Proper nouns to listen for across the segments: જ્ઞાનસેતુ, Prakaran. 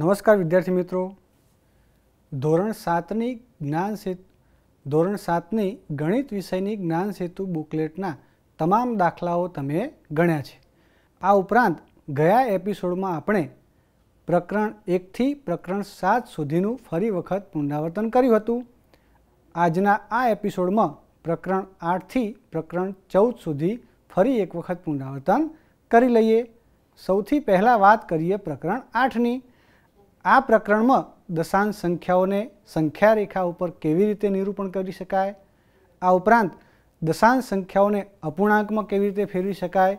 નમસ્કાર વિદ્યાર્થી મિત્રો, ધોરણ 7ની ગણિત વિષયની જ્ઞાનસેતુ બુકલેટના તમામ દાખલાઓ તમે ગણ્યા છે। આ ઉપરાંત ગયા એપિસોડમાં આપણે પ્રકરણ 1 થી પ્રકરણ 7 સુધીનું ફરી વખત પુનરાવર્તન કર્યું હતું। આજના આ એપિસોડમાં પ્રકરણ 8 થી પ્રકરણ 14 સુધી ફરી એક વખત પુનરાવર્તન કરી લઈએ। સૌથી પહેલાં વાત કરીએ પ્રકરણ 8ની। आ प्रकरण में दशांश संख्याओं ने संख्या रेखा पर केवी रीते निरूपण करी शकाय, आ उपरांत दशांश संख्याओं ने अपूर्णांक में केवी रीते फेरवी शकाय,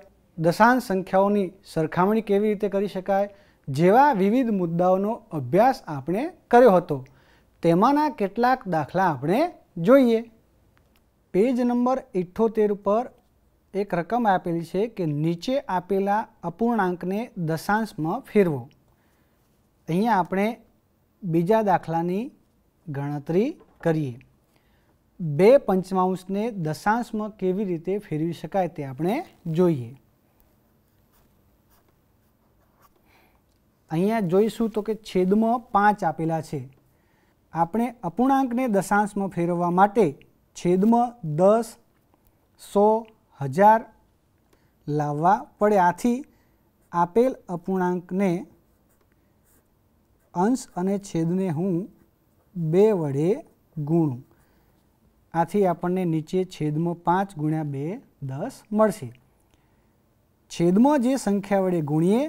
दशांश संख्याओं की सरखामणी केवी रीते करी शकाय जेवा विविध मुद्दाओं अभ्यास आपणे कर्यो हतो। तेमाना केटलाक दाखला आपणे जोईए। पेज नंबर 78 पर एक रकम आपेली छे कि नीचे आपेला अपूर्णांक ने दशांश में फेरवो। अहीं आपणे बीजा दाखलानी गणतरी करीए। 2/5 ने दशांश में केवी रीते फेरवी शकाय ते आपणे जोईए। अहींया जोईशुं तो के छेद में 5 आपेला छे। आपणे अपूर्णांक ने दशांश में फेरवा माटे छेद में 10, 100, 1000 लाववा पड़े। आथी आपेल अपूर्णांक ने अंश अने छेदने हूँ 2 वडे गुणूं। आथी आपणे नीचे छेद में 5 × 2 10 मळशे। छेद में जे संख्या वडे गुणीए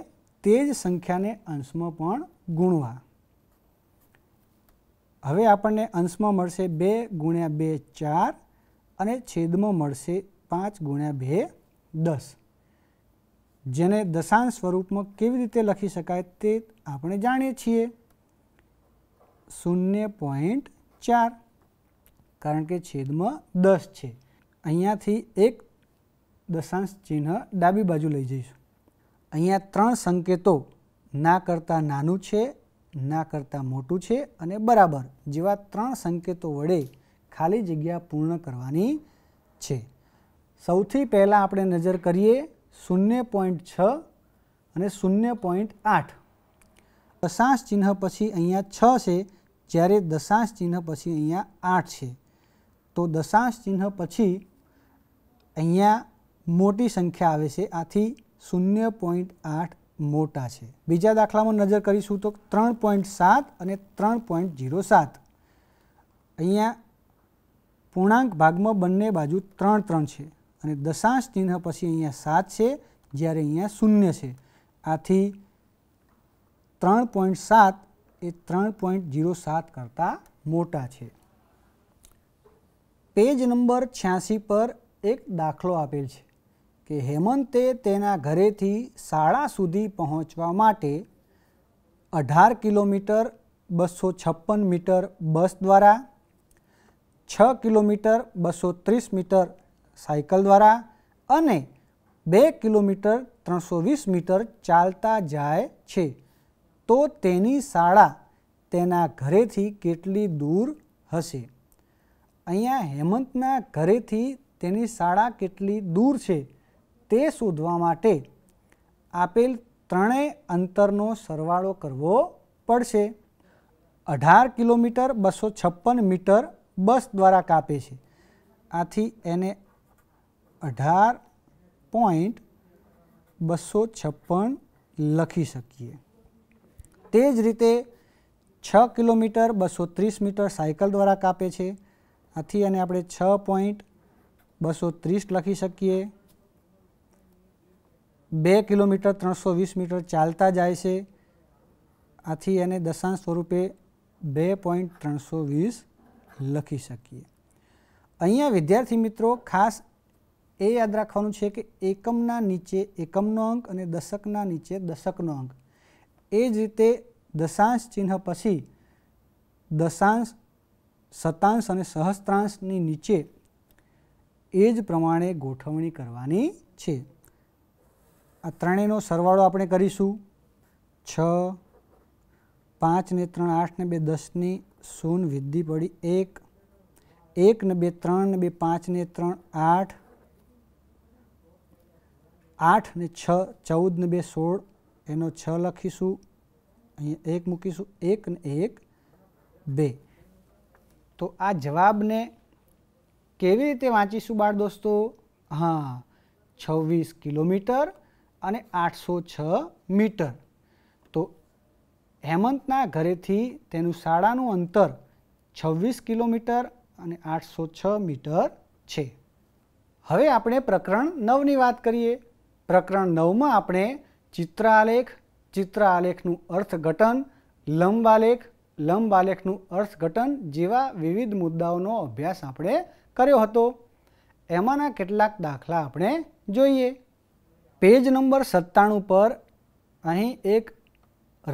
तेज संख्या ने अंश में पण गुणवा। हवे आपणे अंश में मळशे 2 × 2 4 अने छेद में मळशे 5 × 2 10। जेने दशांश स्वरूप में केवी रीते लखी शकाय ते आपणे जाणीए छीए 0.4, कारण के छेद में 10 है। अहींयाथी एक दशांश चिन्ह डाबी बाजू लई जईशुं। अहींया 3 संकेतों ना करता नानुं छे, ना करता मोटुं छे अने बराबर जेवा 3 संकेतों वडे खाली जग्या पूर्ण करवानी छे। सौथी पहला आपणे नजर करीए 0.6 અને 0.8। दशांश चिन्ह पछी अहींया 6 छे, ज्यारे दशांश चिन्ह पछी अहींया 8 छे। तो दशांश चिन्ह पछी अहींया मोटी संख्या आवे छे, आथी 0.8 मोटा छे। बीजा दाखलामां नजर करीशुं तो 3.7 અને 3.07। अहींया पूर्णांक भागमां बंने बाजू 3 3 छे अने दशांश चिन्ह पछी अहींया 7 छे, ज्यारे अहींया 0 छे। आथी 3.7 ए 3.07 करता मोटा छे। पेज नंबर 86 पर एक दाखलो आपेल छे कि हेमंते तेना घरेथी शाळा सुधी पहोंचवा माटे 18 किलोमीटर 256 मीटर बस द्वारा, 6 किलोमीटर 230 मीटर साइकल द्वारा अने 2 किलोमीटर 320 मीटर चालता जाए छे। तो तेनी शाळा तेना घरेथी केटली दूर हशे। अहींया हेमंतना घरेथी तेनी शाळा केटली दूर छे ते शोधवा माटे आपेल त्रणेय अंतरनो सरवाळो करवो पड़शे। 18 किलोमीटर 256 मीटर बस द्वारा कापे छे, आथी एने 18.256 लखी सकीए। तेज रीते 6 किलोमीटर 230 मीटर साइकल द्वारा कापे छे, आथी अने आपणे 6.230 लखी सकीए। 2 किलोमीटर 320 मीटर चालता जाए छे, आथी अने दशांश स्वरूपे 2.320 लखी सकीए। अहींया विद्यार्थी मित्रों खास ए याद राखवानुं छे कि एकमना नीचे एकमनो अंक अने दशकना नीचे दशकनो अंक। ए ज रीते दशांश चिन्ह पछी दशांश, शतांश अने सहस्त्रांशनी नीचे ए ज प्रमाणे गोठवणी करवानी छे। आ त्रणेयनो सरवाळो आपणे करीशुं 6, 5 ને 3 8 ને 2 10 ની 0 विधि पड़ी 1, 1 ને 2 3 ને 2 5 ને 3 8, 8 ने 6 14 ने 2 16 एनो 6 लखीशू। एक મૂકીશું एक ને एक बे। तो आ जवाब ने केवी रीते वाँचीशू बाळ दोस्तों? हाँ 26 किलोमीटर अने 806 मीटर। तो हेमंतना घरेथी तेनु शाळानुं अंतर 26 किलोमीटर अने 806 मीटर छे। हवे आपणे प्रकरण 9 नी वात करीए। प्रकरण 9 मां आपणे चित्रालेखनु अर्थघटन, लंबालेखनु अर्थघटन जेवा विविध मुद्दाओनो अभ्यास आपणे कर्यो हतो। एमाना केटलाक दाखला आपणे जोईए। पेज नंबर 97 पर अहीं एक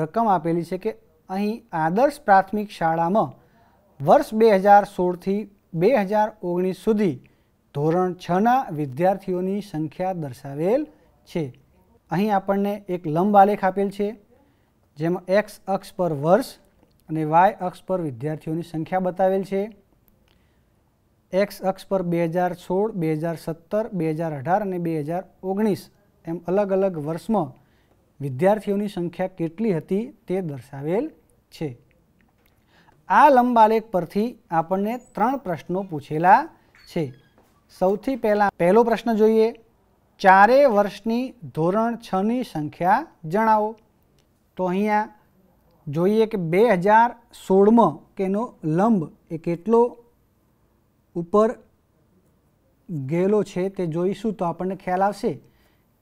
रकम आपेली छे के अहीं आदर्श प्राथमिक शाळामां वर्ष 2016 थी 2019 सुधी धोरण 6 ना विद्यार्थीओनी संख्या दर्शावेल छे। अहीं आपणने एक लंब आलेख आपेल छे जेमां एक्स अक्ष पर वर्ष अने वाय अक्ष पर विद्यार्थीओनी संख्या बतावेल छे। एक्स अक्ष पर 2016, 2017, 2018 अने 2019 एम अलग अलग वर्ष में विद्यार्थीओनी संख्या केटली हती ते दर्शावेल छे। आ लंब आलेख परथी आपणने 3 प्रश्नों पूछेला छे। सौथी पहलो प्रश्न जोईए। चारे वर्षनी धोरण 6 नी संख्या जणावो। तो अहींया जोईए के 2016 मां केनो लंब ए केटलो ऊपर गेलो छे ते जोईशुं तो आपणने ख्याल आवशे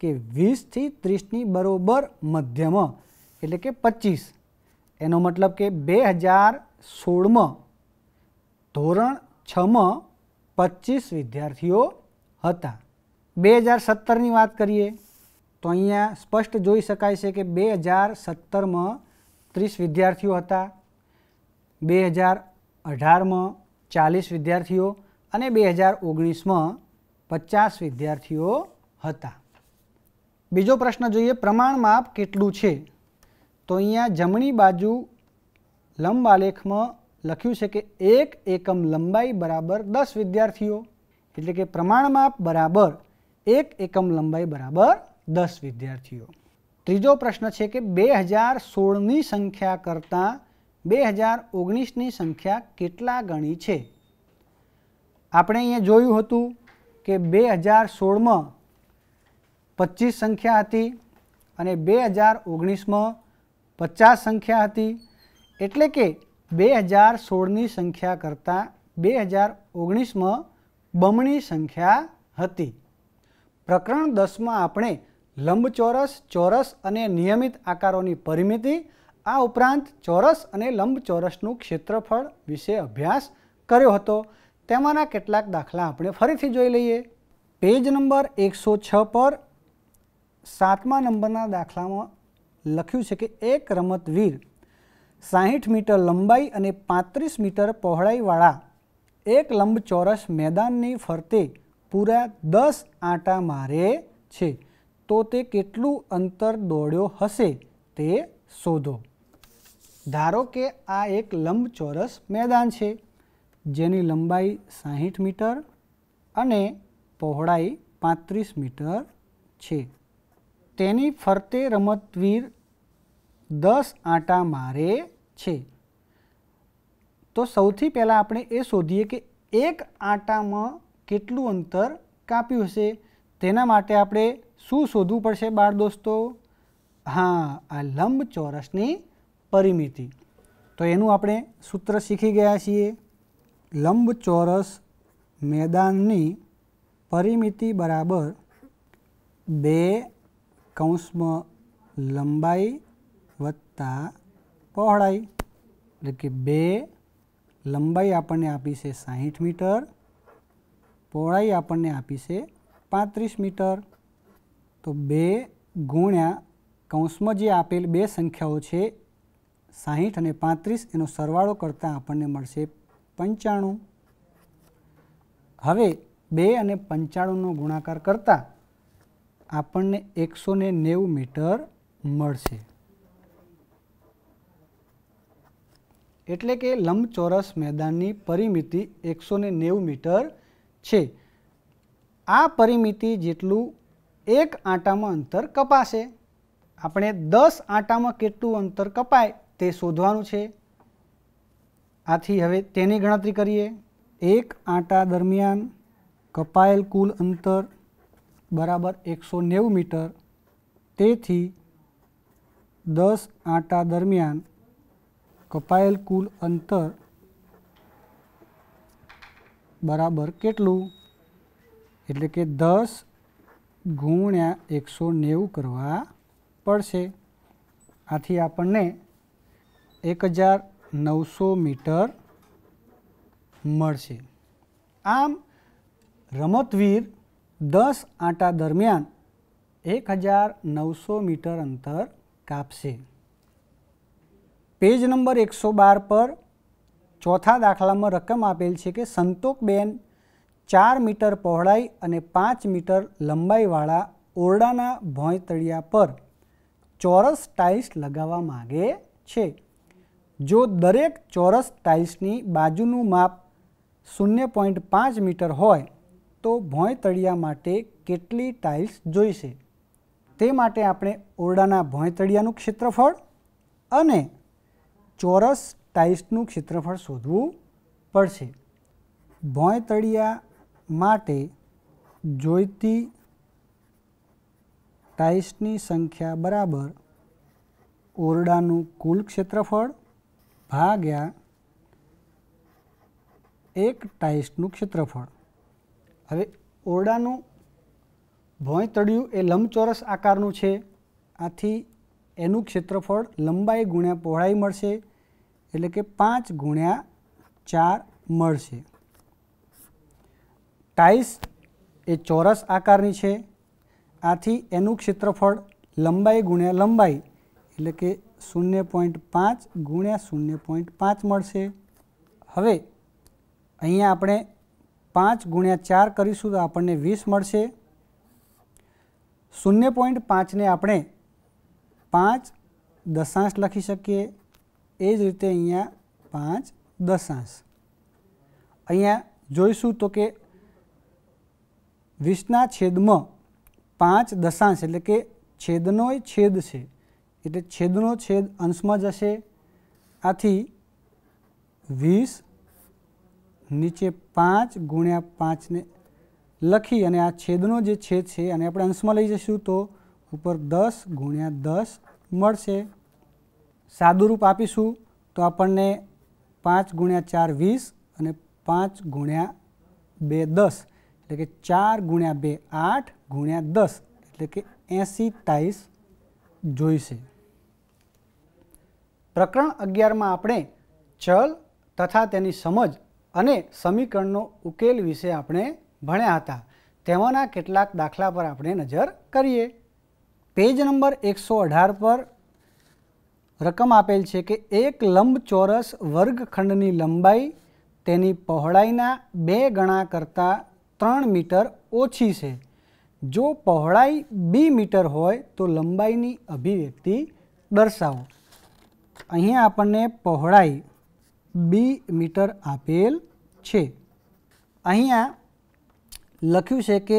के 20 थी 30 नी बरोबर मध्यम एटले के 25। एनो मतलब के 2016 मां धोरण 6 मां 25 विद्यार्थीओ हता। 2017 नी वात करिए तो अहींया स्पष्ट जोई शकाय छे के 2017 में 30 विद्यार्थीओ हता, 2018 में 40 विद्यार्थीओ अने 2019 में 50 विद्यार्थीओ हता। बीजो प्रश्न जोईए। प्रमाणमाप केटलुं छे? तो अहींया जमणी बाजू लंब आलेख में लख्युं छे के 1 एकम लंबाई बराबर 10 विद्यार्थीओ एटले के प्रमाणमाप बराबर 1 एकम लंबाई बराबर 10 विद्यार्थीओ। तीजो प्रश्न है कि 2016 संख्या करता 2019 संख्या केटला गणी है? आपणे अहीं जोयुं हतुं के 2016 में 25 संख्या हती अने 2019 में 50 संख्या हती एटले के 2016 संख्या करता 2019 में बमणी संख्या हती। प्रकरण 10 में आपणे लंबचोरस, चौरस अने नियमित आकारोनी परिमिति आ उपरांत चौरस अने लंबचौरसनुं क्षेत्रफळ विषे अभ्यास कर्यो हतो। तेमाना केटलाक दाखला आपणे फरीथी जोई लईए। पेज नंबर 106 पर 7मा नंबरना दाखलामां लख्युं छे के एक रमतवीर 60 मीटर लंबाई अने 35 मीटर पहोळाईवाळा एक लंबचौरस मैदाननी फरते पूरा 10 आटा मारे छे। तो ते केटलुं अंतर दौड्यो हशे ते शोधो। धारो के आ एक लंबचौरस मैदान छे जेनी लंबाई 60 मीटर अने पहोळाई 35 मीटर छे। तेनी फरते रमतवीर 10 आटा मारे छे। तो सौथी पहला आपणे ए शोधीए के एक आटामां केटलुं अंतर काप्युं हशे। तेना माटे आपणे शुं शोधवुं पडशे बाळ दोस्तों? हाँ आ लंबचौरसनी परिमिति। तो एनुं आपणे सूत्र शीखी गया छीए। लंबचौरस मैदाननी परिमिति बराबर 2 लंबाई वत्ता पहोळाई। एटले के 2 लंबाई आपणे आपी छे 60 मीटर, पहोळाई आपणने आपी छे 35 मीटर। तो 2 गुण्या कौंसमां जे आपेल 2 संख्याओ छे 60 अने 35 एनो सरवाळो करता आपणने मळशे 95। हवे 2 अने 95नो गुणाकार करता आपणने 190 मीटर मळशे। एटले के लंबचौरस मैदाननी परिमिति 190 मीटर छे। आ परिमिति जेटलू एक आटा में अंतर कपाशे। આપણે 10 આંટામાં કેટલું અંતર કપાય તે શોધવાનું છે। આથી હવે તેની ગણતરી કરીએ। एक આંટા દરમિયાન કપાયેલ કુલ અંતર बराबर 190 मीटर। તેથી 10 આંટા દરમિયાન कपायेल कुल अंतर बराबर केटलू एटले के 10 × 190 करवा पड़शे। आथी आपने 1900 मीटर मळशे। आम रमतवीर 10 आंटा दरमियान 1900 मीटर अंतर कापशे। पेज नंबर 112 पर चौथा दाखला में रकम आपेल है कि संतोकबेन 4 मीटर पहोळाई और 5 मीटर लंबाईवाळा ओरडाना भोंयतळिया पर चौरस टाइल्स लगावा मांगे छे। जो दरेक चौरस टाइल्सनी बाजूनुं माप 0.5 मीटर होय तो भोंयतळिया माटे केटली टाइल्स जोईशे। ते माटे आपणे ओरडाना भोंयतळियानुं क्षेत्रफळ अने चौरस टाइल्सनुं क्षेत्रफळ शोधवुं पड़शे। भोंयतळिया माटे जोईती टाइल्सनी संख्या बराबर ओरडानुं कुल क्षेत्रफळ भाग्या एक टाइल्सनुं क्षेत्रफळ। हवे ओरडानुं भोंयतळियुं ए लंबचौरस आकारनुं छे। आथी एनुं क्षेत्रफळ लंबाई गुण्या पहोळाई मळशे एटले के 5 × 4 मळशे। टाइल्स ए चौरस आकारनी छे। आथी एनुं क्षेत्रफळ लंबाई गुण्या लंबाई एटले के 0.5 × 0.5 मळशे। हवे अहींया आपणे 5 × 4 करीशुं तो आपणने 20 मळशे। 0.5 ने आपणे 5 दशांश लखी सकीए। एज रीते अहींया 5 दशांश। अहींया जोईशुं तो के 20/5 एटले के छेदनोय छेद छे एटले छेदनो छेद अंशमां जशे। आथी 20 नीचे 5 × 5 ने लखी अने आ छेदनो जे छेद छे अने आपणे अंशमां लई जशुं तो ऊपर 10 × 10 मळशे। सादुरूप आपीशू तो आपने 5 × 4 20 और 5 × 2 10 एटले के 4 × 2 8 × 10 एटले के 80 टाइल्स जोईशे। प्रकरण 11 में आपणे चल तथा तेनी समझ अने समीकरणनो उकेल विषे आपणे भण्या हता। तेमाना केटलाक दाखला पर आपणे नजर करीए। पेज नंबर 118 पर रकम आपेल है कि एक लंबचौरस वर्गखंडनी लंबाई तेनी पहोळाईना 2 गणा करता 3 मीटर ओछी है। जो पहोळाई b मीटर होय तो लंबाईनी अभिव्यक्ति दर्शावो। अहींया आपणे पहोळाई b मीटर आपेल छे। अहींया लख्युं छे कि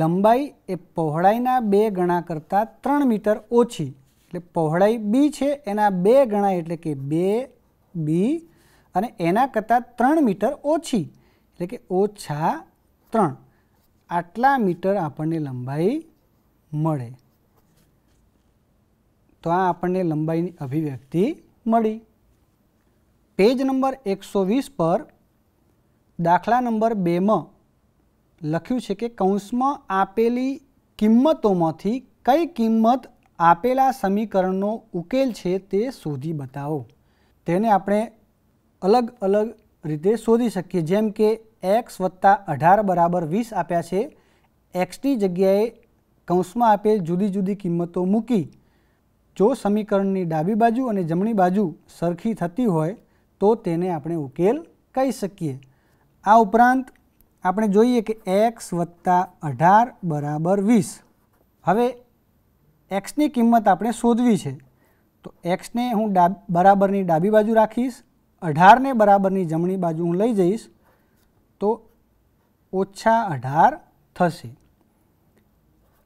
लंबाई ए पहोळाईना 2 गणा करता 3 मीटर ओछी एटले पहोळाई b छे एना 2 गणा एटले के 2b अने एना करता 3 मीटर ओछी एटले के -3 आटला मीटर आपणे लंबाई मळे। तो आ आपणे लंबाईनी अभिव्यक्ति मळी। पेज नंबर 120 पर दाखला नंबर 2 में लख्युं छे के कौंस में आपेली किंमतोमांथी कई किंमत आपेला समीकरणनो उकेल छे ते शोधी बताओ। तेने आपणे अलग अलग रीते शोधी शकीए। जेम के x + 18 बराबर 20 आप्या छे। x नी जग्याए कौंस में आपेल जुदी जुदी किंमतों मूकी जो समीकरणनी डाबी बाजू अने जमणी बाजू सरखी थती होय तो तेने आपणे उकेल कही शकीए। आ उपरांत आपणे जोईए कि x + 18 बराबर 20। हवे x नी किंमत आपणे शोधवी छे तो x ने हूँ बराबरनी डाबी बाजू राखीश, 18 ने बराबरनी जमणी बाजू हूँ लई जईश तो -18 थशे।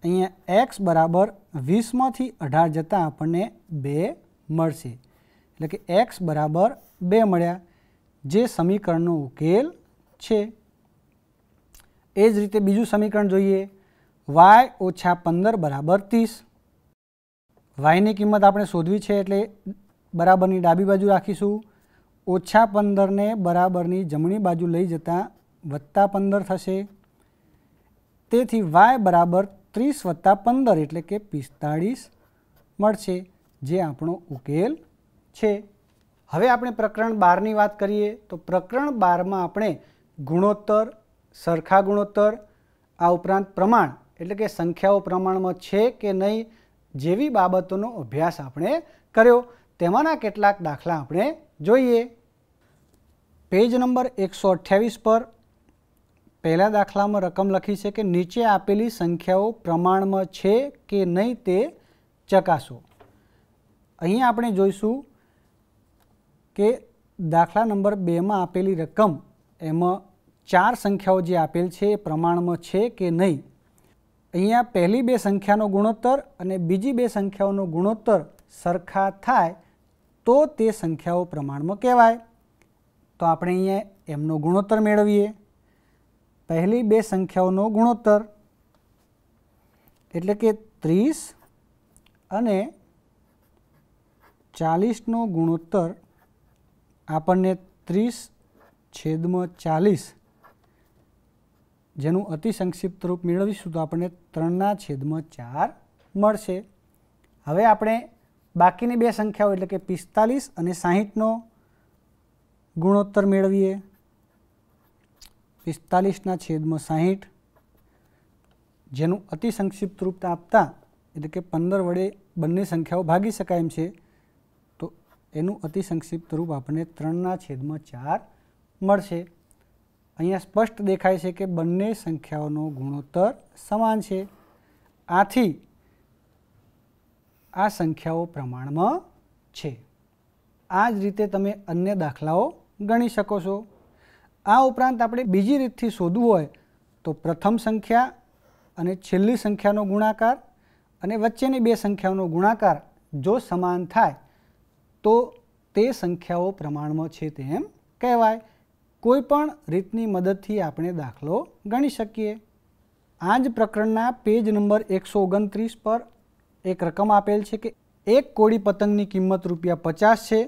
अहींया x बराबर वीस में थी 18 जता आपने 2 मळशे एटले के एक्स बराबर 2 मळ्या जे समीकरण उकेल छे। एज रीते बीजू समीकरण जोईए वाय ओछा 15 बराबर 30। वाय की किंमत आपणे शोधवी छे एटले बराबरनी डाबी बाजू राखीशुं, ओछा 15 ने बराबरनी जमणी बाजू लई जता वत्ता 15 थशे। तेथी वाय बराबर 30 वत्ता 15 एटले के 45 मळशे जे आपणो उकेल छे। हवे आपणे प्रकरण 12 नी वात करीए तो प्रकरण 12 मां आपणे गुणोत्तर, सरखा गुणोत्तर, आ उपरांत प्रमाण एटले के संख्याओ प्रमाणमां छे के नहीं जेवी बाबतोनो अभ्यास आपणे कर्यो। तेमाना केटलाक दाखला आपणे जोईए। पेज नंबर 128 पर पहला दाखला में रकम लखी है कि नीचे आपेली संख्याओ प्रमाण में है कि नहीं ते चकासो। अहीं आपणे जोईशुं के दाखला नंबर 2 में आपेली रकम एम 4 संख्याओ जे आपेल है प्रमाण में है कि नहीं। अहीं पहली 2 संख्यानो गुणोत्तर अने बीजी 2 संख्याओनो गुणोत्तर सरखा थाय तो ते संख्याओ प्रमाण में कहेवाय। तो आपणे अहीं एमनो गुणोत्तर मेळवीए। पहली 2 संख्याओनो गुणोत्तर एटले के 30 अने 40 नो गुणोत्तर आपने 30/40 जेनु अति संक्षिप्त रूप मेळवीशुं तो आपने 3/4 मळशे। हवे आपणे बाकीनी 2 संख्याओ एटले के 45 अने 60 नो गुणोत्तर मेळवीए। 45/60 जेनु अति संक्षिप्त रूप आपता एटले के 15 वडे बंने संख्याओं भागी शकाय एम छे तो एनु अति संक्षिप्त रूप आपणे 3/4 मळशे। अहींया स्पष्ट देखाय छे के बंने संख्याओनो गुणोत्तर समान छे, आथी आ संख्याओ प्रमाणमां छे। आ ज रीते तमे अन्य दाखलाओ गणी शको छो। आ उपरांत आपणे बीजी रीतथी शोधवुं होय तो प्रथम संख्या अने छेल्ली संख्यानो गुणाकार अने वच्चेनी 2 संख्याओनो गुणाकार जो समान थाय तो ते संख्याओ प्रमाणमां छे तेम कहेवाय। कोईपण रीतनी मददथी आपणे दाखलो गणी शकीए। आ ज प्रकरणना पेज नंबर 129 पर एक रकम आपेल छे के एक कोड़ी पतंगनी किंमत ₹50 छे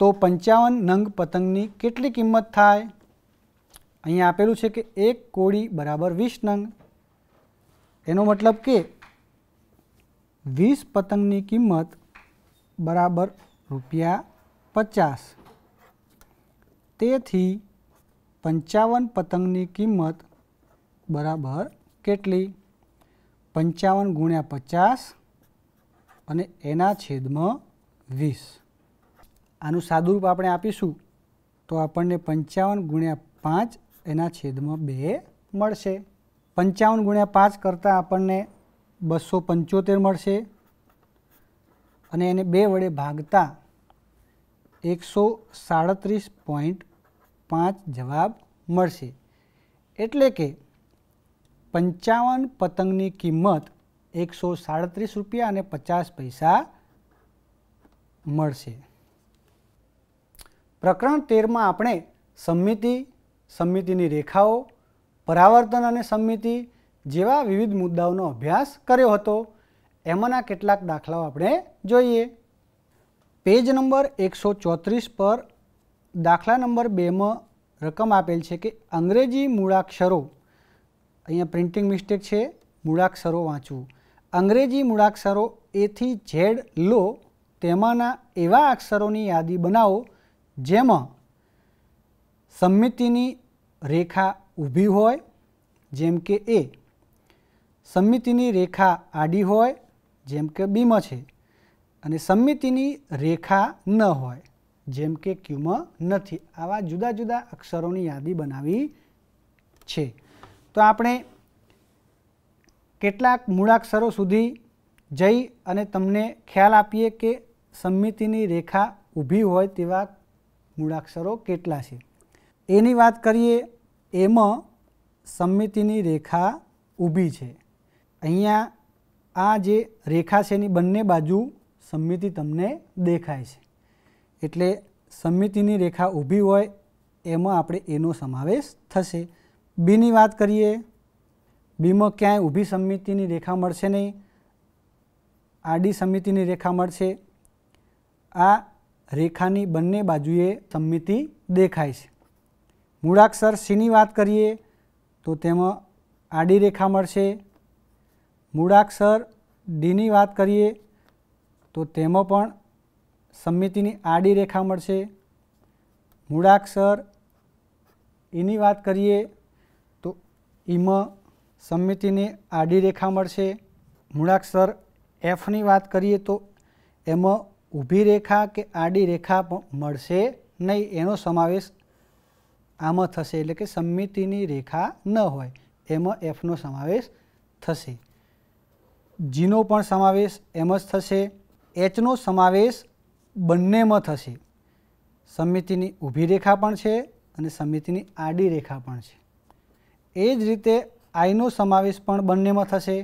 तो 55 नंग पतंगनी केटली किंमत थाय। अहीं आपेलू छे के एक कोड़ी बराबर 20 नंग, एनो मतलब के 20 पतंगनी किंमत बराबर ₹50। तेथी 55 पतंगनी किंमत बराबर केटली? 55 × 50 अने एना छेदमां 20। आनुं सादुरूप आपणे आपीशुं तो आपणने 55 × 5 एना छेदमां 2 मळशे। 55 × 5 करता आपणने 275 मळशे अने एने 2 वडे भागता 137.5 जवाब मळशे। एटले के 55 पतंगनी किंमत ₹137.50 मळशे। प्रकरण 13 में आपणे सम्मिति, सम्मितिनी रेखाओ, परावर्तन अने सम्मिति जेवा विविध मुद्दाओनो अभ्यास कर्यो हतो। एमाना केटलाक दाखलाओ आपणे जोईए। पेज नंबर 134 पर दाखला नंबर 2 में रकम आपेल छे के अंग्रेजी मूळाक्षरो, अहींया प्रिंटिंग मिस्टेक छे, मूळाक्षरो वाँचवुं। अंग्रेजी मूळाक्षरो ए थी झेड लो, तेमाना एवा अक्षरोनी यादी बनावो जेमां सम्मितिनी रेखा ऊभी होय जेम के ए, सम्मितिनी रेखा आडी होय जेम के बी में छे, अने सम्मितिनी रेखा न होय जेम के क्यू में नथी। आवा जुदा जुदा अक्षरोनी यादी बनावी छे। तो आपणे केटलाक मूळाक्षरो सुधी जई अने तमने ख्याल आपीए के सम्मितिनी रेखा ऊभी होय तेवा मूळाक्षरो केटला छे। एनी वात करीए एमां सम्मितिनी रेखा ऊभी छे। अहींया आ जे रेखा छे नी बंने बाजू सममिति तमने देखाय छे एटले सममितिनी रेखा ऊभी होय एमां आपणे एनो समावेश थशे। बी नी वात करीए, बी में क्यांय ऊभी सममितिनी रेखा मळशे नहीं, आडी सममितिनी रेखा मळशे। आ रेखानी बंने बाजुए सममिति देखाय छे। मूळाक्षर सी नी वात करीए तो तेमां आडी रेखा मळशे। मूळाक्षर डी नी वात करीए तो तेमां पण सममितिनी आडी रेखा मळशे। मूळाक्षर ई नी वात करीए तो ईमां सममितिनी आडी रेखा मळशे। मूळाक्षर एफ नी वात करीए तो एमां ऊभी रेखा के आडी रेखा मळशे नहीं, एनो समावेश आमां थशे एटले के सममितिनी रेखा न होय एमां एफ नो समावेश थशे। जी नो पण समावेश एम ज थशे। एच नो समावेश बंनेमां थशे। सममितिनी ऊभी रेखा पण छे अने सममितिनी आडी रेखा पण छे। ए ज रीते आई नो समावेश पण बंनेमां थशे।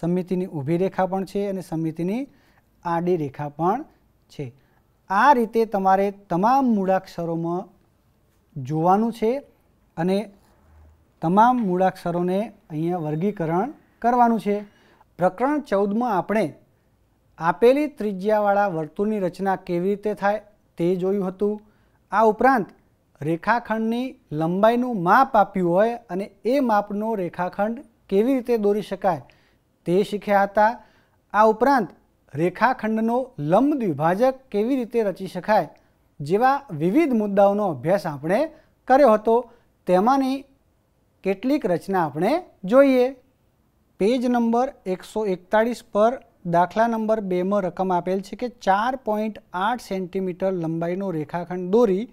सममितिनी ऊभी रेखा पण छे अने सममितिनी आडी रेखा पण छे। आ रीते तमारे तमाम मूळाक्षरोमां जोवानुं छे अने तमाम मूळाक्षरोने अहींया वर्गीकरण करवानुं छे। प्रकरण 14 में आपणे आपेली त्रिज्यावाळा वर्तुळनी रचना केवी रीते थाय ते जोयुं हतुं। आ उपरांत रेखाखंडनी लंबाईनुं माप आप्युं होय अने ए मापनो रेखाखंड केवी रीते दोरी शकाय ते शीख्या हता। आ उपरांत रेखाखंडनो लंब द्विभाजक केवी रीते रची शकाय जेवा विविध मुद्दाओनो अभ्यास आपणे कर्यो हतो। तेमांनी केटलीक रचना आपणे जोईए। पेज नंबर 141 पर दाखला नंबर 2 में रकम आपेल छे के 4.8 सेंटीमीटर लंबाईनो रेखाखंड दोरी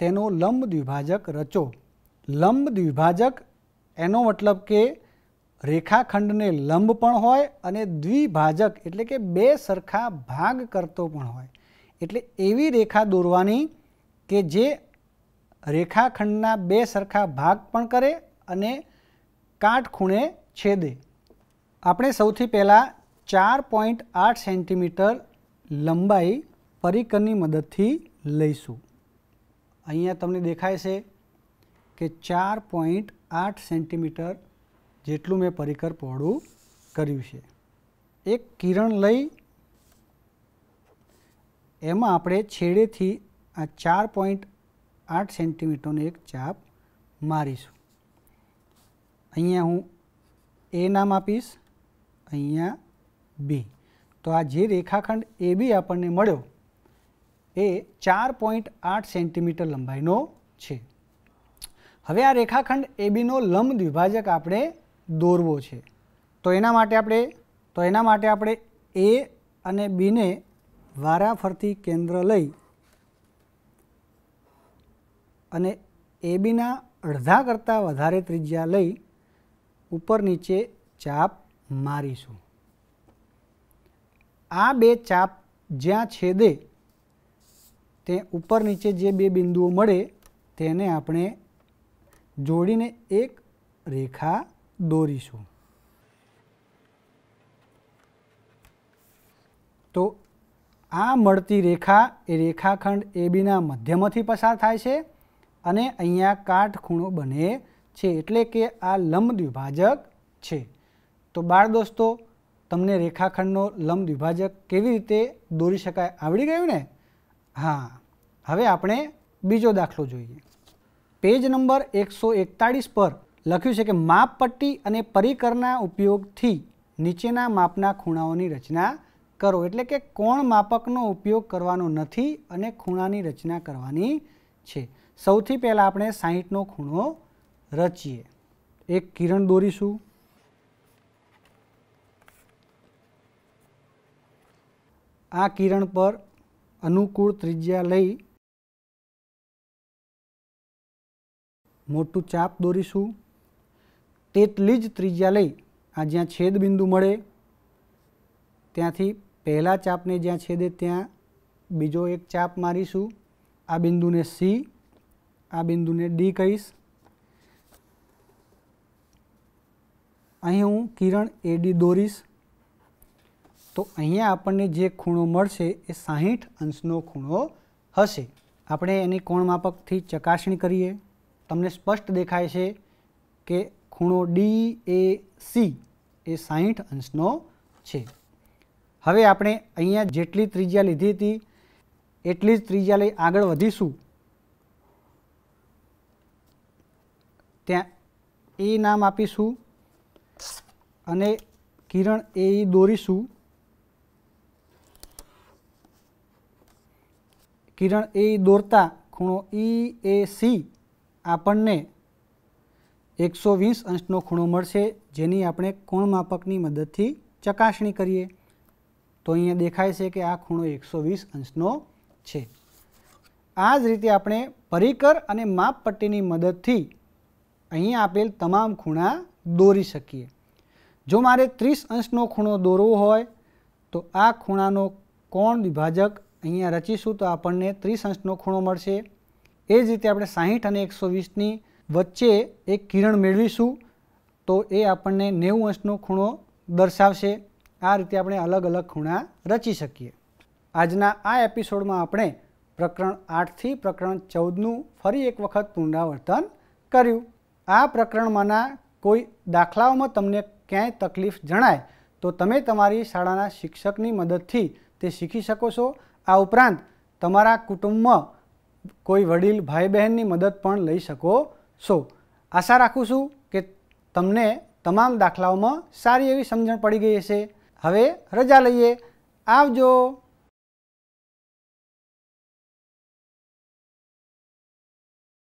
तेनो लंब द्विभाजक रचो। लंब द्विभाजक एनो मतलब के रेखाखंड ने लंब पण होय अने द्विभाजक एटले के बे सरखा भाग करतो पण होय। एटले एवी रेखा दोरवानी के जे रेखाखंडना बे सरखा भाग पण करे अने काटखूणे छेदे। आपणे सौथी पहेला 4.8 सेंटीमीटर लंबाई परिकरनी मददथी लईशुं। अहींया तमने देखाय छे के 4.8 सेंटीमीटर जेटलू मैं परिकर पौड़ू करूँ छे। एक किरण लई एम आपणे छेड़े थी आ 4.8 सेंटीमीटर ने एक चाप मारीशुं। अहींया हूँ ए नाम आपीश, अहींया बी। तो आ जे रेखाखंड ए बी आपणने मळ्यो ए 4.8 सेंटीमीटर लंबाईनो छे। हवे आ रेखाखंड ए बी नो लंब द्विभाजक आपणे दौरवो है तो एना माटे आपणे ए अने बी ने वाराफरती केन्द्र लई अने ए बी ना अर्धा करता वधारे त्रिज्या लई उपर नीचे चाप मारीशुं। आ बे चाप ज्यां छेदे ते उपर नीचे जे बे बिंदुओ मळे तेने आपणे जोड़ीने एक रेखा दोरीशू। तो आ मळती रेखा ए रेखाखंड ए बी ना मध्यमांथी पसार थाय छे अने अहींया काटखूणो बने छे एटले के आ लंब द्विभाजक छे। तो बाळ दोस्तो तमने रेखाखंडनो लंब द्विभाजक केवी रीते दोरी शकाय आवडी गयुं ने। हाँ, हवे आपणे बीजो दाखलो जोईए। पेज नंबर 141 पर लख्युं छे के मापपट्टी अने परिकरना उपयोगथी नीचेना मापना खूणाओनी रचना करो। एटले के कोण मापकनो उपयोग करवानो नथी अने खूणानी रचना करवानी छे। सौथी पहेला आपणे 60नो खूणो रचीए। एक किरण दोरीशुं। आ किरण पर अनुकूल त्रिज्या लई मोटू चाप दोरीशू। तेटली ज त्रिज्या लई आ ज्यां छेद बिंदु मळे त्यांथी पहला चापने ज्यां छेदे त्यां बीजो एक चाप मारीशू। आ बिंदुने सी, आ बिंदुने डी कहीश। अहीं हूँ किरण एडी दोरीश तो अहीं आपने जे खूणो मळशे ए 60 अंशनो खूणो हशे। आपणे एनी कोणमापकथी चकासणी करीए। तमने स्पष्ट देखाय छे के खूणो DAC ए 60 अंशनो छे। हवे आपणे अहींया जेटली त्रिज्या लीधी हती एटली ज त्रिज्या लई आगळ वधीशुं। त्यां ए नाम आपीशुं अने किरण ए दोरीशुं। किरण ए दौरता खूणो EAC आपणने 120 अंशनो खूणो मळशे, जेनी आपणे कोणमापकनी मददथी चकासणी करीए। तो अहींया देखाय छे के आ खूणो 120 अंशनो छे। आ ज रीते आपणे परिकर अने मापपट्टीनी मददथी अहींया आपेल तमाम खूणा दोरी शकीए। जो मारे 30 अंशनो खूणो दोरवो होय तो आ खूणानो कोण विभाजक अहीं रचीशू तो आपने 30 अंशनो खूणो मळशे। ए ज रीते आपणे 60 अने 120 नी वच्चे एक किरण मेळवीशुं तो ए आपने 90 अंशनो खूणो दर्शावशे। आ रीते आपणे अलग अलग खूणा रची शकीए। आजना आ एपिसोडमां आपणे प्रकरण 8 थी प्रकरण 14 नुं फरी एक वखत पुनरावर्तन कर्युं। आ प्रकरणमांना कोई दाखलाओमां तमने क्यांय तकलीफ जणाय तो तमे तमारी शाळाना शिक्षकनी मददथी ते शीखी शको छो। आ उपरांत तमारा कुटुंबमां कोई वडील भाई बहननी मदद पण लई शको छो। आशा राखुं छुं के तमने तमाम दाखलाओमां सारी एवी समजण पड़ी गई हशे। हवे रजा लईए। आवजो।